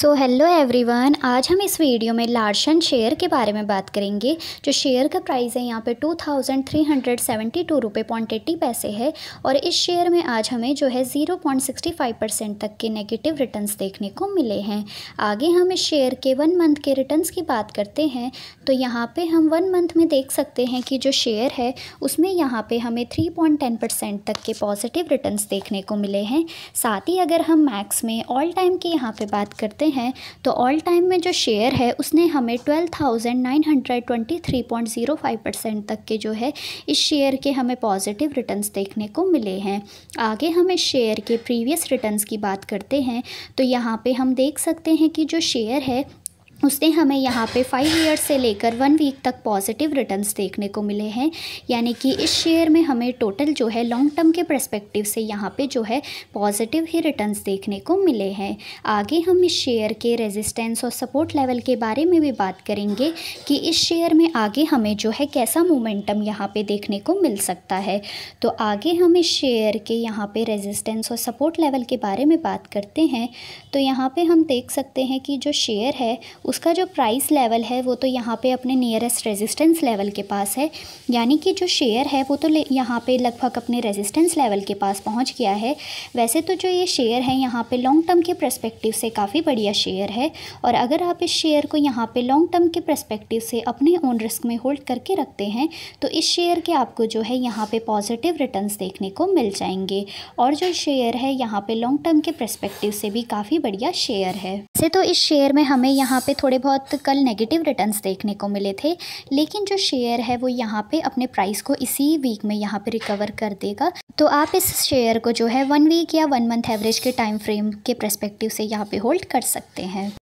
तो hello everyone, आज हम इस वीडियो में लार्सन शेयर के बारे में बात करेंगे। जो शेयर का प्राइस है यहाँ पे 2372 ₹0.80 है और इस शेयर में आज हमें जो है 0.65% तक के नेगेटिव रिटर्न्स देखने को मिले हैं। आगे हम इस शेयर के 1 मंथ के रिटर्न्स की बात करते हैं तो यहाँ पे हम 1 मंथ में देख सकते हैं कि जो शेयर है उसमें यहाँ पर हमें 3.10% तक के पॉजिटिव रिटर्न्स देखने को मिले हैं। साथ ही अगर हम मैक्स में ऑल टाइम की यहाँ पर बात करते हैं तो ऑल टाइम में जो शेयर है उसने हमें 12,923.05% तक के जो है इस शेयर के हमें पॉजिटिव रिटर्न्स देखने को मिले हैं। आगे हम इस शेयर के प्रीवियस रिटर्न्स की बात करते हैं तो यहाँ पे हम देख सकते हैं कि जो शेयर है उसने हमें यहाँ पे 5 ईयर्स से लेकर 1 वीक तक पॉजिटिव रिटर्न्स देखने को मिले हैं। यानी कि इस शेयर में हमें टोटल जो है लॉन्ग टर्म के पर्सपेक्टिव से यहाँ पे जो है पॉजिटिव ही रिटर्न्स देखने को मिले हैं। आगे हम इस शेयर के रेजिस्टेंस और सपोर्ट लेवल के बारे में भी बात करेंगे कि इस शेयर में आगे हमें जो है कैसा मोमेंटम यहाँ पर देखने को मिल सकता है। तो आगे हम इस शेयर के यहाँ पर रेजिस्टेंस और सपोर्ट लेवल के बारे में बात करते हैं तो यहाँ पर हम देख सकते हैं कि जो शेयर है उसका जो प्राइस लेवल है वो तो यहाँ पे अपने नियरेस्ट रेजिस्टेंस लेवल के पास है। यानी कि जो शेयर है वो तो यहाँ पे लगभग अपने रेजिस्टेंस लेवल के पास पहुँच गया है। वैसे तो जो ये शेयर है यहाँ पे लॉन्ग टर्म के पर्सपेक्टिव से काफ़ी बढ़िया शेयर है और अगर आप इस शेयर को यहाँ पे लॉन्ग टर्म के पर्सपेक्टिव से अपने ओन रिस्क में होल्ड करके रखते हैं तो इस शेयर के आपको जो है यहाँ पर पॉजिटिव रिटर्न्स देखने को मिल जाएंगे। और जो शेयर है यहाँ पर लॉन्ग टर्म के पर्सपेक्टिव से भी काफ़ी बढ़िया शेयर है। वैसे तो इस शेयर में हमें यहाँ पे थोड़े बहुत कल नेगेटिव रिटर्न्स देखने को मिले थे लेकिन जो शेयर है वो यहाँ पे अपने प्राइस को इसी वीक में यहाँ पे रिकवर कर देगा। तो आप इस शेयर को जो है 1 वीक या 1 मंथ एवरेज के टाइम फ्रेम के पर्सपेक्टिव से यहाँ पे होल्ड कर सकते हैं।